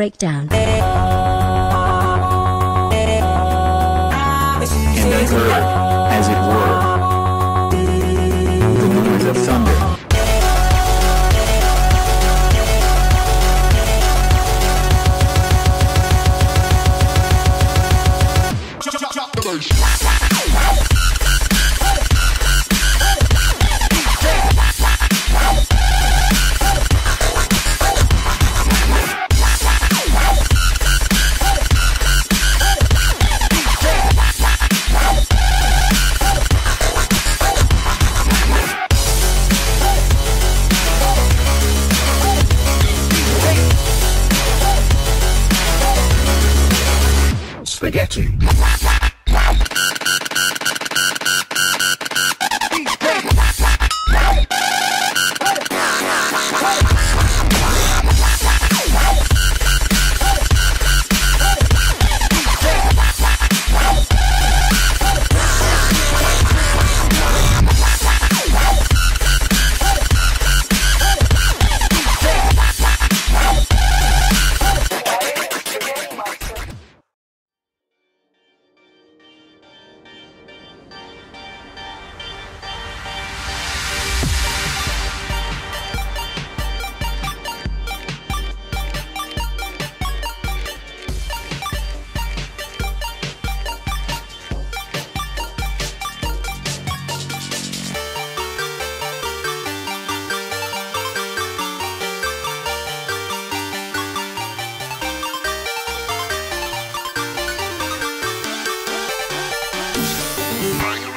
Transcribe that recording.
breakdown. And I heard, as it were, the noise of thunder. Spaghetti. Bye.